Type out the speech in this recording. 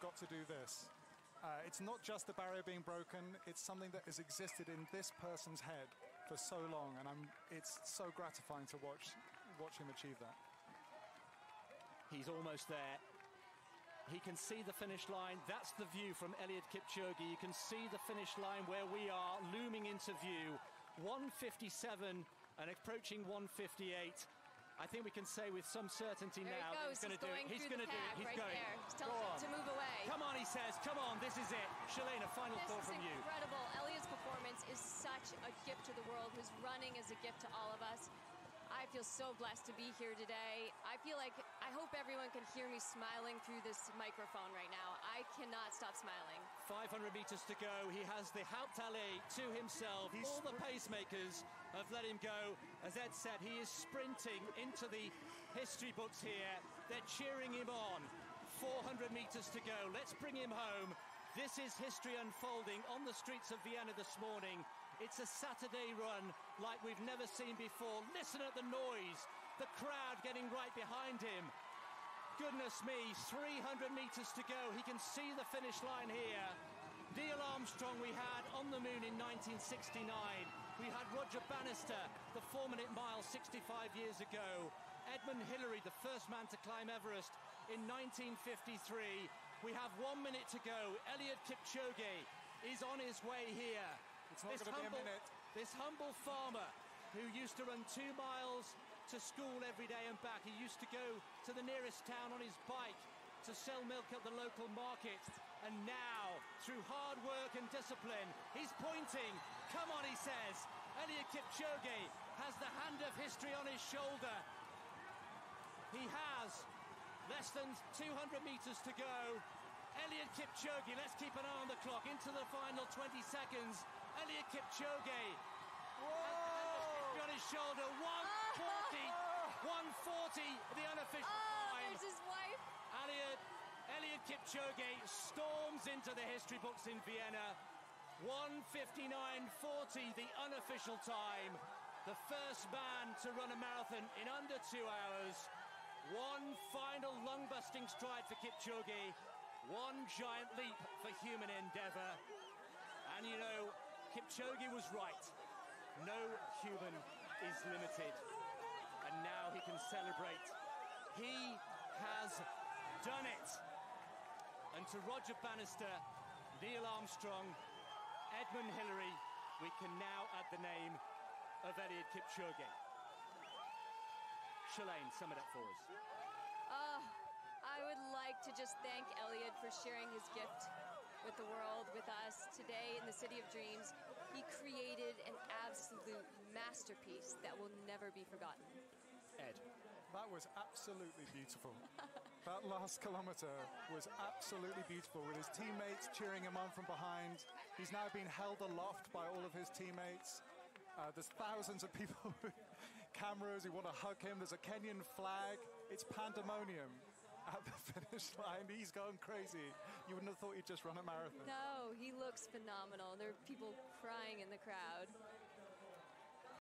got to do this. It's not just the barrier being broken, it's something that has existed in this person's head for so long, and it's so gratifying to watch him achieve that. He's almost there. He can see the finish line. That's the view from Eliud Kipchoge. You can see the finish line where we are, looming into view. 1:57 and approaching 1:58. I think we can say with some certainty now that he's going to do it. He's going to do it. He's going. He's telling him to move away. Come on, he says. Come on, this is it. Shalane, a final thought from you. This is incredible. Eliud's performance is such a gift to the world. His running is a gift to all of us. I feel so blessed to be here today. I feel like, I hope everyone can hear me smiling through this microphone right now. I cannot stop smiling. 500 meters to go. He has the Hauptallee to himself. All the pacemakers have let him go. As Ed said, he is sprinting into the history books here. They're cheering him on. 400 meters to go. Let's bring him home. This is history unfolding on the streets of Vienna this morning. It's a Saturday run like we've never seen before. Listen at the noise, the crowd getting right behind him. Goodness me, 300 metres to go. He can see the finish line here. Neil Armstrong we had on the moon in 1969. We had Roger Bannister, the 4-minute mile 65 years ago. Edmund Hillary, the first man to climb Everest in 1953. We have 1 minute to go. Eliud Kipchoge is on his way here. It's not going to be a minute. This humble farmer who used to run 2 miles to school every day and back. He used to go to the nearest town on his bike to sell milk at the local market. And now, through hard work and discipline, he's pointing. Come on, he says. Eliud Kipchoge has the hand of history on his shoulder. He has less than 200 metres to go. Eliud Kipchoge, let's keep an eye on the clock. Into the final 20 seconds. Eliud Kipchoge. Whoa! On his shoulder. 140, the unofficial time. There's his wife. Eliud Kipchoge storms into the history books in Vienna. 1:59:40, the unofficial time. The first man to run a marathon in under 2 hours. One final lung-busting stride for Kipchoge. One giant leap for human endeavour. And, you know, Kipchoge was right. No human is limited. And now he can celebrate. He has done it. And to Roger Bannister, Neil Armstrong, Edmund Hillary, we can now add the name of Eliud Kipchoge. Shalane, sum it up for us. I would like to just thank Eliud for sharing his gift with the world, with us today in the City of Dreams. He created an absolute masterpiece that will never be forgotten. Ed. That was absolutely beautiful. That last kilometer was absolutely beautiful, with his teammates cheering him on from behind. He's now been held aloft by all of his teammates. There's thousands of people with cameras who want to hug him. There's a Kenyan flag. It's pandemonium at the finish line. He's going crazy. You wouldn't have thought he'd just run a marathon. No, he looks phenomenal. There are people crying in the crowd.